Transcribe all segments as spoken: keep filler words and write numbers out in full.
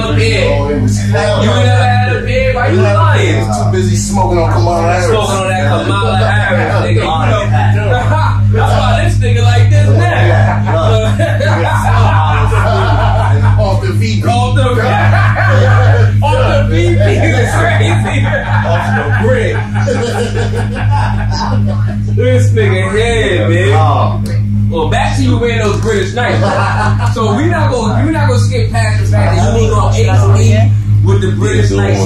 out of bed. You never had a bed? Why you lying? I was too busy smoking on Kamala Harris. Smoking on that Kamala Harris, nigga. That's why this nigga like this now. Off the V P. Off the V P. Off the V P. It's crazy. Off the brick. This nigga head, man. Well, back to you wearing those British knights. So we not gonna we not gonna skip past the fact that you ain't gonna eight eight with the British knights.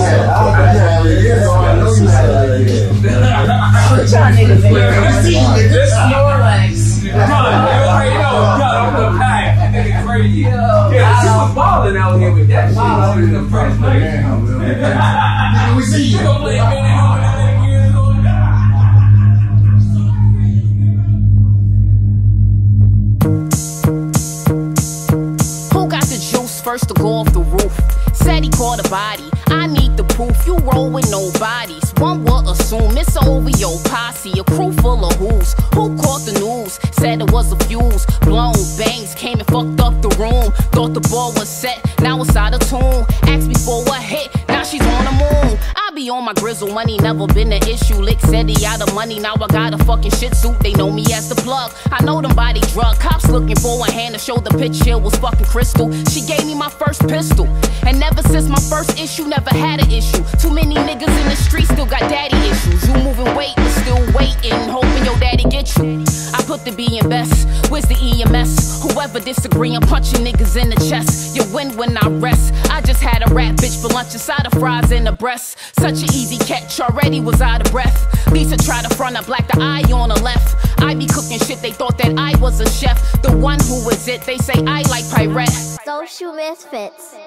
This Snorlax. Gun, you already know, gun on the pack. That nigga crazy. Yeah, she was balling out here with that shit with the British knights. We see you gonna play Billy. First to go off the roof, said he caught a body. I need the proof. You roll with no bodies. One will assume it's over your posse. A crew full of who's who caught the news. Said it was a fuse. Blown bangs came and fucked up the room. Thought the ball was set. Now it's out of tune. Asked me for a hit. Now she's on the moon. I be on my grizzle. Money never been an issue. Lick said he out of money. Now I got a fucking shit suit. They know me as the plug. I know them body drug. Cops looking for a hand to show the pitch here was fucking crystal. She gave me my first pistol. And ever since my first issue, never had an issue. Too many niggas in the street still got daddy issues. You moving weight, but still waiting, hoping your daddy get you. I put the B in best. Where's the E M S? Whoever disagree, I'm punching niggas in the chest. You win when I rest. I just had a rat bitch for lunch, inside of fries and a breast. Such an easy catch, already was out of breath. Lisa tried to front, I blacked the eye on the left. I be cooking shit, they thought that I was a chef. The one who was it, they say I like pirate. Social misfits.